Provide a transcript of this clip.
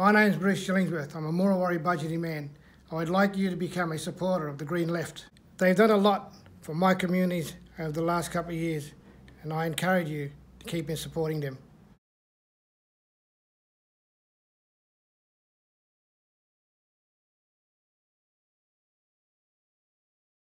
My name's Bruce Shillingsworth. I'm a Muruwari Budjiti man. I would like you to become a supporter of the Green Left. They've done a lot for my communities over the last couple of years, and I encourage you to keep in supporting them.